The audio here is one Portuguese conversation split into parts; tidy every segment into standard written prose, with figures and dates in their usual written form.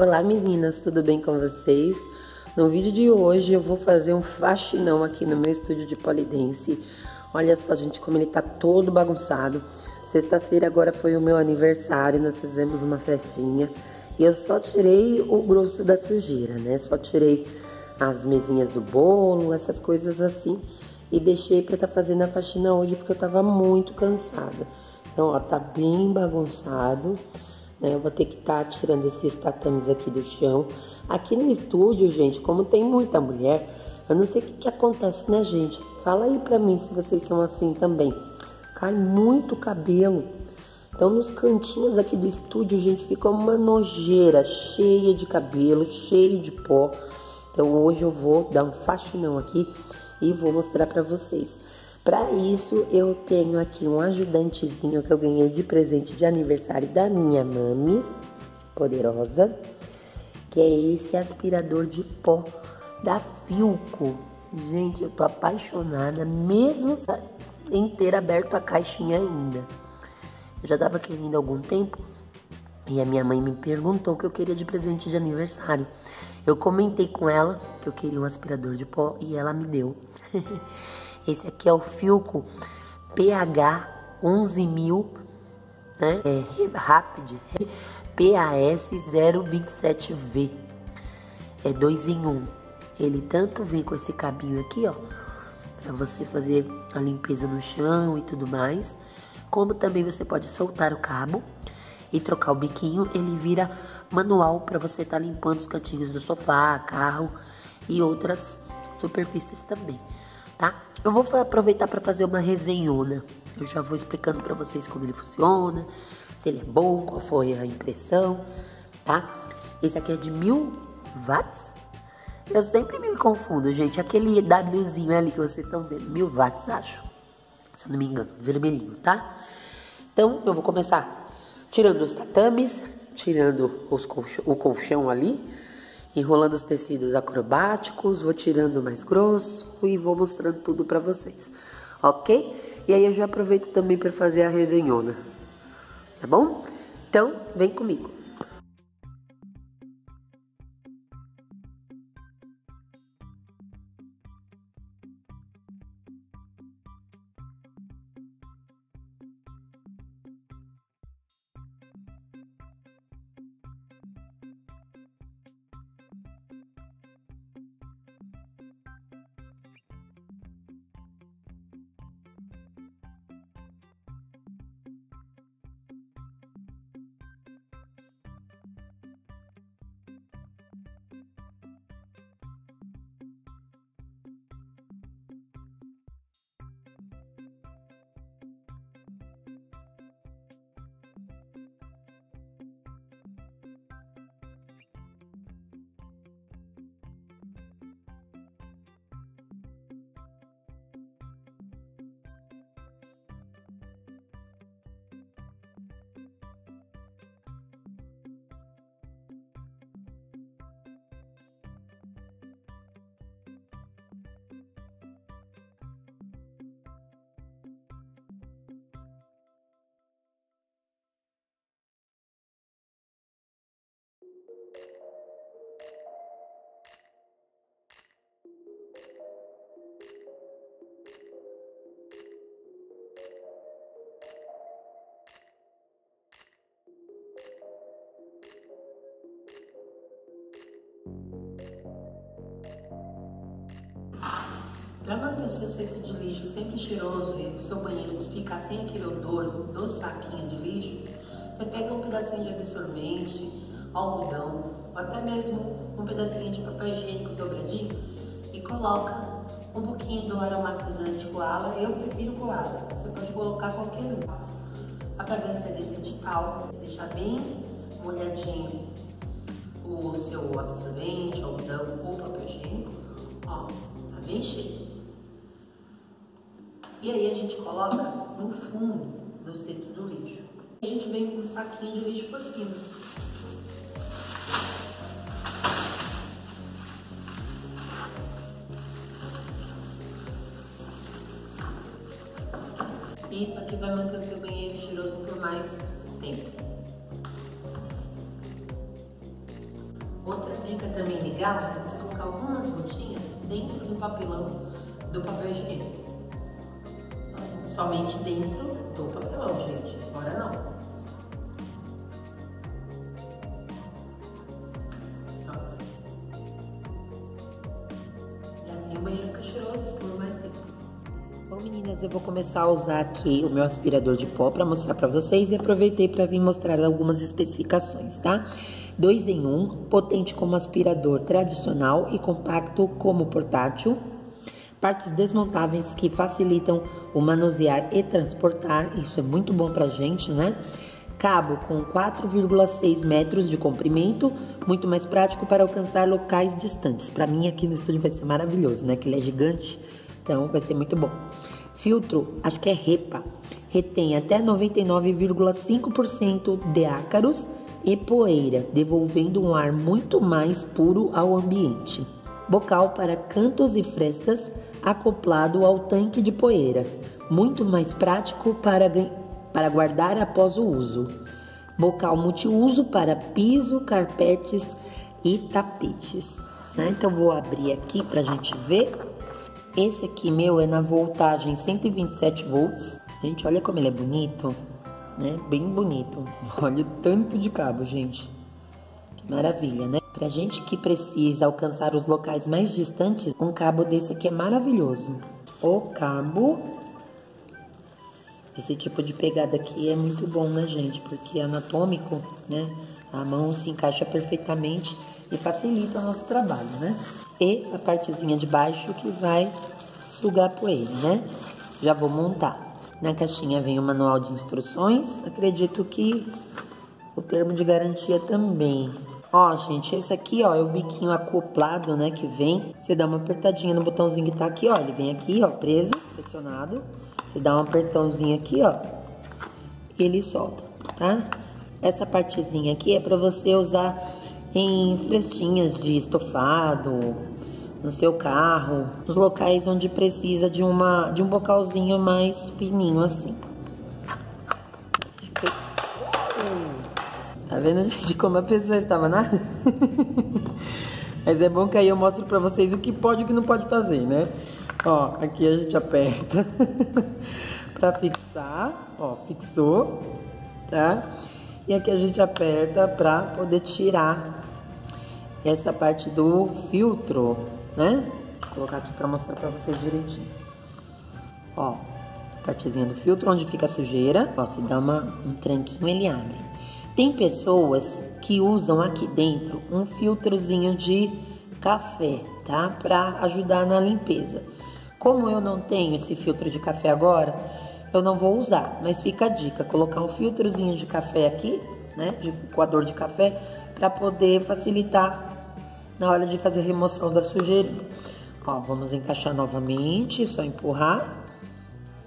Olá meninas, tudo bem com vocês? No vídeo de hoje eu vou fazer um faxinão aqui no meu estúdio de polidense. Olha só gente, como ele tá todo bagunçado. Sexta-feira agora foi o meu aniversário, nós fizemos uma festinha. E eu só tirei o grosso da sujeira, né? Só tirei as mesinhas do bolo, essas coisas assim. E deixei pra tá fazendo a faxina hoje porque eu tava muito cansada. Então ó, tá bem bagunçado. Eu vou ter que estar tirando esses tatames aqui do chão. Aqui no estúdio, gente, como tem muita mulher, eu não sei o que acontece, né, gente? Fala aí pra mim se vocês são assim também. Cai muito cabelo. Então, nos cantinhos aqui do estúdio, gente, fica uma nojeira cheia de cabelo, cheio de pó. Então, hoje eu vou dar um faxinão aqui e vou mostrar pra vocês. Para isso, eu tenho aqui um ajudantezinho que eu ganhei de presente de aniversário da minha mamis, poderosa, que é esse aspirador de pó da Philco. Gente, eu tô apaixonada, mesmo sem ter aberto a caixinha ainda. Eu já tava querendo há algum tempo e a minha mãe me perguntou o que eu queria de presente de aniversário. Eu comentei com ela que eu queria um aspirador de pó e ela me deu. Esse aqui é o Philco PH1100, né? É rápido, PAS027V. É 2 em 1. Ele tanto vem com esse cabinho aqui, ó, pra você fazer a limpeza no chão e tudo mais, como também você pode soltar o cabo e trocar o biquinho. Ele vira manual pra você tá limpando os cantinhos do sofá, carro e outras superfícies também. Tá? Eu vou aproveitar para fazer uma resenhona. Eu já vou explicando para vocês como ele funciona, se ele é bom, qual foi a impressão, tá? Esse aqui é de 1000 watts. Eu sempre me confundo, gente. Aquele Wzinho ali que vocês estão vendo, 1000 watts, acho. Se eu não me engano, vermelhinho, tá? Então, eu vou começar tirando os tatames, tirando o colchão ali, enrolando os tecidos acrobáticos, vou tirando mais grosso e vou mostrando tudo pra vocês, ok? E aí eu já aproveito também para fazer a resenhona, tá bom? Então, vem comigo. Para manter seu cesto de lixo sempre cheiroso e o seu banheiro ficar sem aquele odor do saquinho de lixo, você pega um pedacinho de absorvente, algodão, ou até mesmo um pedacinho de papel higiênico dobradinho e coloca um pouquinho do aromatizante koala. Eu prefiro koala, você pode colocar qualquer um. A fragrância desse de talco, deixar bem molhadinho o seu absorvente, algodão ou papel higiênico, ó, tá bem cheio. E aí a gente coloca no fundo do cesto do lixo. A gente vem com um saquinho de lixo por cima. Isso aqui vai manter o seu banheiro cheiroso por mais tempo. Outra dica também legal é você colocar algumas gotinhas dentro do papelão, do papel higiênico. Somente dentro do papelão, gente, fora não. Pronto. E assim o banheiro fica cheiroso por mais tempo. Bom, meninas, eu vou começar a usar aqui o meu aspirador de pó para mostrar para vocês e aproveitei para vir mostrar algumas especificações, tá? 2 em 1, potente como aspirador tradicional e compacto como portátil. Partes desmontáveis que facilitam o manusear e transportar, isso é muito bom pra gente, né? Cabo com 4,6 metros de comprimento, muito mais prático para alcançar locais distantes. Pra mim aqui no estúdio vai ser maravilhoso, né? Que ele é gigante, então vai ser muito bom. Filtro, acho que é HEPA, retém até 99,5% de ácaros e poeira, devolvendo um ar muito mais puro ao ambiente. Bocal para cantos e frestas, acoplado ao tanque de poeira, muito mais prático para guardar após o uso. Bocal multiuso para piso, carpetes e tapetes, né? Então vou abrir aqui para a gente ver. Esse aqui meu é na voltagem 127 volts. Gente, olha como ele é bonito, né? Bem bonito. Olha o tanto de cabo, gente. Que maravilha, né? Pra gente que precisa alcançar os locais mais distantes, um cabo desse aqui é maravilhoso. O cabo, esse tipo de pegada aqui é muito bom, né, gente? Porque é anatômico, né? A mão se encaixa perfeitamente e facilita o nosso trabalho, né? E a partezinha de baixo que vai sugar a poeira, né? Já vou montar. Na caixinha vem o manual de instruções, acredito que o termo de garantia também. Ó, gente, esse aqui, ó, é o biquinho acoplado, né, que vem. Você dá uma apertadinha no botãozinho que tá aqui, ó, ele vem aqui, ó, preso, pressionado. Você dá um apertãozinho aqui, ó, e ele solta, tá? Essa partezinha aqui é pra você usar em frestinhas de estofado, no seu carro, nos locais onde precisa de um bocalzinho mais fininho, assim. Tá vendo, gente, como a pessoa estava na... Mas é bom que aí eu mostro pra vocês o que pode e o que não pode fazer, né? Ó, aqui a gente aperta pra fixar, ó, fixou, tá? E aqui a gente aperta pra poder tirar essa parte do filtro, né? Vou colocar aqui pra mostrar pra vocês direitinho. Ó, partezinha do filtro, onde fica a sujeira. Ó, você dá um tranquinho, ele abre. Tem pessoas que usam aqui dentro um filtrozinho de café, tá? Pra ajudar na limpeza. Como eu não tenho esse filtro de café agora, eu não vou usar. Mas fica a dica, colocar um filtrozinho de café aqui, né? De coador de café, pra poder facilitar na hora de fazer a remoção da sujeira. Ó, vamos encaixar novamente, só empurrar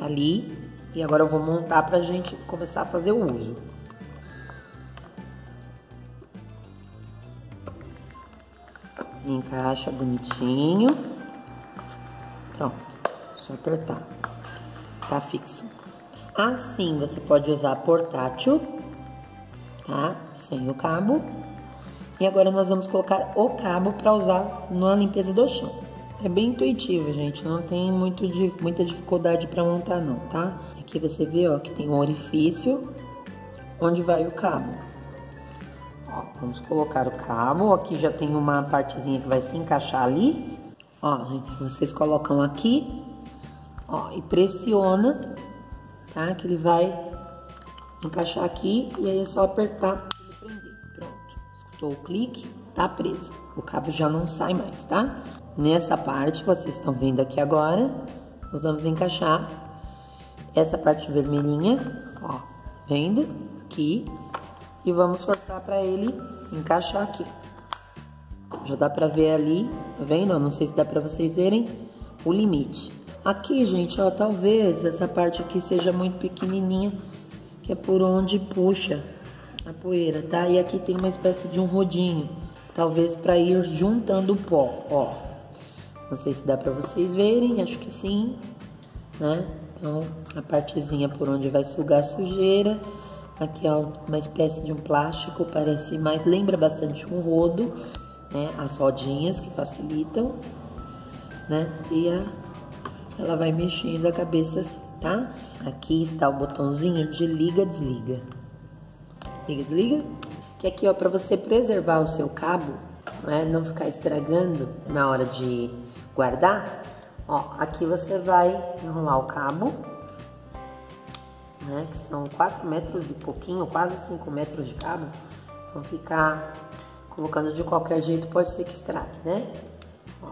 ali. E agora eu vou montar pra gente começar a fazer o uso. Encaixa bonitinho. Pronto, só apertar. Tá fixo. Assim você pode usar portátil, tá? Sem o cabo. E agora nós vamos colocar o cabo para usar na limpeza do chão. É bem intuitivo, gente. Não tem muita dificuldade para montar, não, tá? Aqui você vê, ó, que tem um orifício onde vai o cabo. Ó, vamos colocar o cabo, aqui já tem uma partezinha que vai se encaixar ali. Ó, gente, vocês colocam aqui, ó, e pressiona, tá? Que ele vai encaixar aqui e aí é só apertar e prender. Pronto, escutou o clique, tá preso. O cabo já não sai mais, tá? Nessa parte, vocês estão vendo aqui agora, nós vamos encaixar essa parte vermelhinha, ó, vendo? Aqui. E vamos forçar para ele encaixar aqui. Já dá para ver ali, tá vendo? Não sei se dá para vocês verem o limite. Aqui, gente, ó, talvez essa parte aqui seja muito pequenininha, que é por onde puxa a poeira, tá? E aqui tem uma espécie de um rodinho, talvez para ir juntando o pó, ó. Não sei se dá para vocês verem, acho que sim, né? Então, a partezinha por onde vai sugar a sujeira. Aqui é uma espécie de um plástico, parece mais, lembra bastante um rodo. né? As rodinhas que facilitam, né? E ela vai mexendo a cabeça assim, tá? Aqui está o botãozinho de liga, desliga. Liga, desliga. Que aqui, ó, pra você preservar o seu cabo, né? Não ficar estragando na hora de guardar. Ó, aqui você vai enrolar o cabo, né? Que são 4 metros e pouquinho, quase 5 metros de cabo. Então, ficar colocando de qualquer jeito pode ser que estrague, né? Ó,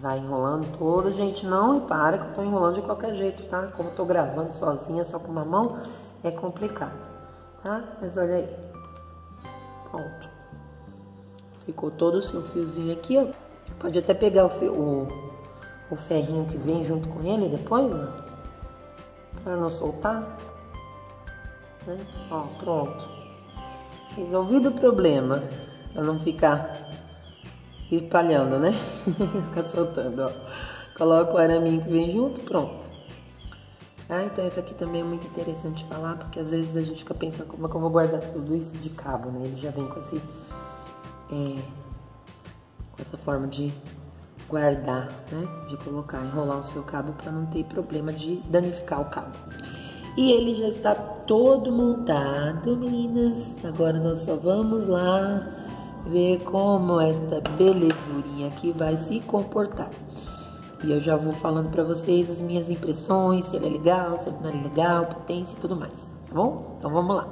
vai enrolando todo. Gente, não repara que eu tô enrolando de qualquer jeito, tá? Como eu tô gravando sozinha, só com uma mão, é complicado, tá? Mas olha aí. Pronto. Ficou todo o seu fiozinho aqui, ó. Pode até pegar o ferrinho que vem junto com ele depois, ó, pra não soltar. Né? Ó, pronto. Resolvido o problema. Pra não ficar espalhando, né? Ficar soltando, ó. Coloca o araminho que vem junto, pronto. Ah, então isso aqui também é muito interessante falar, porque às vezes a gente fica pensando como é que eu vou guardar tudo isso de cabo, né? Ele já vem com esse... com essa forma de guardar, né? De colocar, enrolar o seu cabo para não ter problema de danificar o cabo. E ele já está todo montado, meninas. Agora nós só vamos lá ver como esta belezurinha aqui vai se comportar. E eu já vou falando para vocês as minhas impressões, se ele é legal, se ele não é legal, potência e tudo mais, tá bom? Então vamos lá.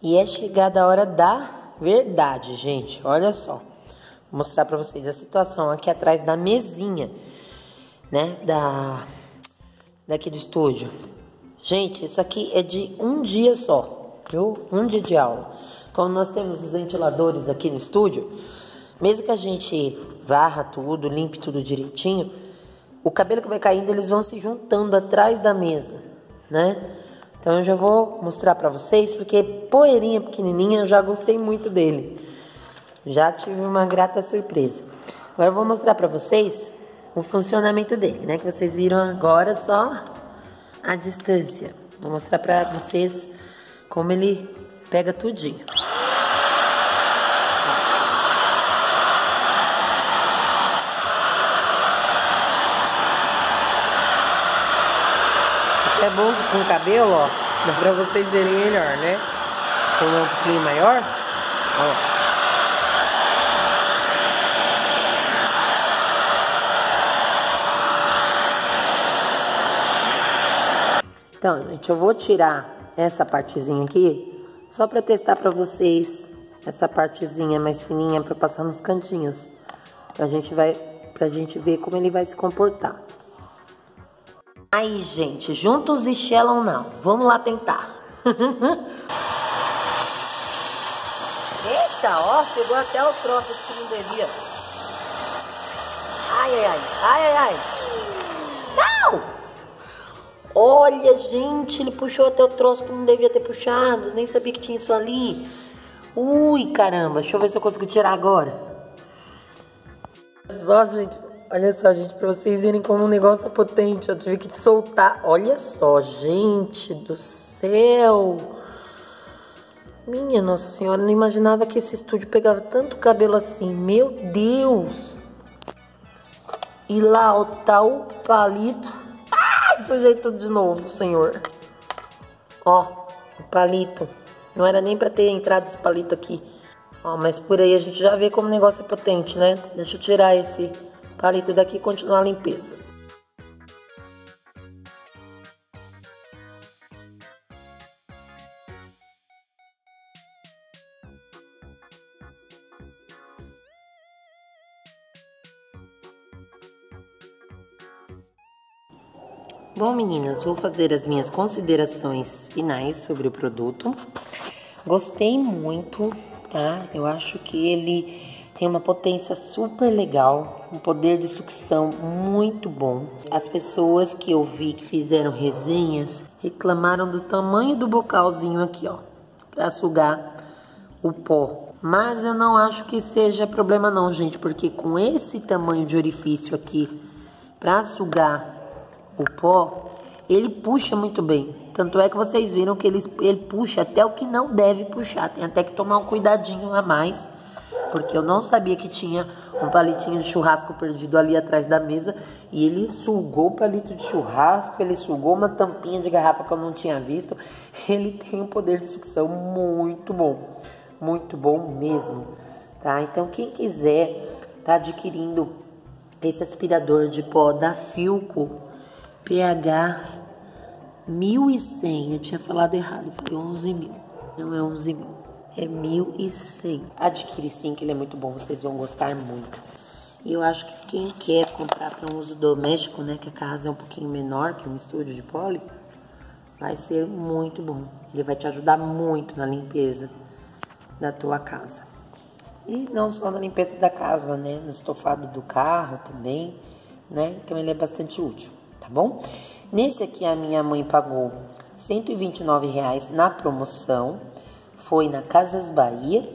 E é chegada a hora da verdade, gente. Olha só. Vou mostrar pra vocês a situação aqui atrás da mesinha, né? Daqui do estúdio. Gente, isso aqui é de um dia só, viu? Um dia de aula. Como nós temos os ventiladores aqui no estúdio, mesmo que a gente varra tudo, limpe tudo direitinho, o cabelo que vai caindo, eles vão se juntando atrás da mesa, né? Então eu já vou mostrar pra vocês, porque poeirinha pequenininha eu já gostei muito dele. Já tive uma grata surpresa. Agora eu vou mostrar pra vocês o funcionamento dele, né? Que vocês viram agora só a distância. Vou mostrar pra vocês como ele pega tudinho. É bom que com o cabelo, ó, dá pra vocês verem melhor, né? Com um pouquinho maior, ó. Então, gente, eu vou tirar essa partezinha aqui, só pra testar pra vocês essa partezinha mais fininha pra passar nos cantinhos. Pra gente ver como ele vai se comportar. Aí, gente, juntos e Shellam não. Vamos lá tentar. Eita, ó, pegou até o troço que não devia. Ai, ai, ai, ai, ai, ai. Não! Olha, gente, ele puxou até o troço que não devia ter puxado. Nem sabia que tinha isso ali. Ui, caramba, deixa eu ver se eu consigo tirar agora. Só, gente... Olha só, gente, pra vocês verem como um negócio é potente. Eu tive que soltar. Olha só, gente do céu. Minha Nossa Senhora, eu não imaginava que esse estúdio pegava tanto cabelo assim. Meu Deus. E lá, ó, tá o palito. Ah, sujeito de novo, senhor. Ó, o palito. Não era nem pra ter entrado esse palito aqui. Ó, mas por aí a gente já vê como o negócio é potente, né? Deixa eu tirar esse palito daqui e continuar a limpeza. Bom, meninas, vou fazer as minhas considerações finais sobre o produto. Gostei muito, tá? Eu acho que ele tem uma potência super legal, um poder de sucção muito bom. As pessoas que eu vi que fizeram resenhas reclamaram do tamanho do bocalzinho aqui, ó, pra sugar o pó. Mas eu não acho que seja problema não, gente, porque com esse tamanho de orifício aqui pra sugar o pó, ele puxa muito bem. Tanto é que vocês viram que ele puxa até o que não deve puxar. Tem até que tomar um cuidadinho a mais, porque eu não sabia que tinha um palitinho de churrasco perdido ali atrás da mesa. E ele sugou o palito de churrasco, ele sugou uma tampinha de garrafa que eu não tinha visto. Ele tem um poder de sucção muito bom mesmo, tá? Então quem quiser tá adquirindo esse aspirador de pó da Philco PH1100, eu tinha falado errado, foi 11.000, não é 11.000, é 1.100. Adquire sim, que ele é muito bom, vocês vão gostar muito. E eu acho que quem quer comprar para um uso doméstico, né, que a casa é um pouquinho menor que um estúdio de poli, vai ser muito bom. Ele vai te ajudar muito na limpeza da tua casa. E não só na limpeza da casa, né, no estofado do carro também, né, então ele é bastante útil. Bom, nesse aqui a minha mãe pagou R$129 na promoção, foi na Casas Bahia,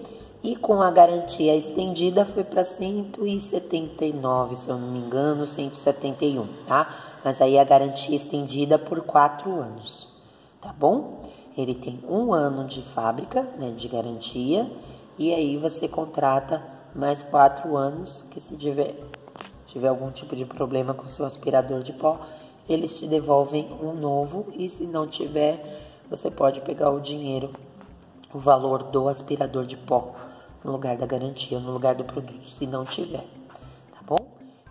e com a garantia estendida foi para 179, se eu não me engano, 171, tá? Mas aí a garantia estendida por 4 anos, tá bom? Ele tem 1 ano de fábrica, né, de garantia, e aí você contrata mais 4 anos, que se tiver algum tipo de problema com o seu aspirador de pó, eles te devolvem um novo, e se não tiver, você pode pegar o dinheiro, o valor do aspirador de pó, no lugar da garantia, no lugar do produto, se não tiver, tá bom?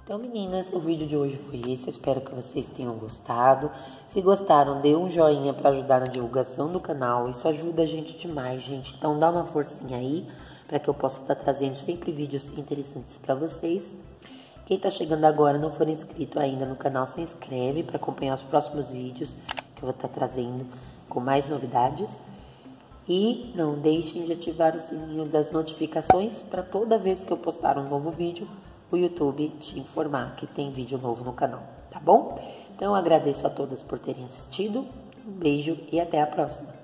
Então, meninas, o vídeo de hoje foi esse, eu espero que vocês tenham gostado. Se gostaram, dê um joinha para ajudar na divulgação do canal, isso ajuda a gente demais, gente, então dá uma forcinha aí, para que eu possa estar trazendo sempre vídeos interessantes para vocês. Quem tá chegando agora e não for inscrito ainda no canal, se inscreve para acompanhar os próximos vídeos que eu vou estar trazendo com mais novidades. E não deixem de ativar o sininho das notificações para toda vez que eu postar um novo vídeo, o YouTube te informar que tem vídeo novo no canal, tá bom? Então eu agradeço a todas por terem assistido, um beijo e até a próxima!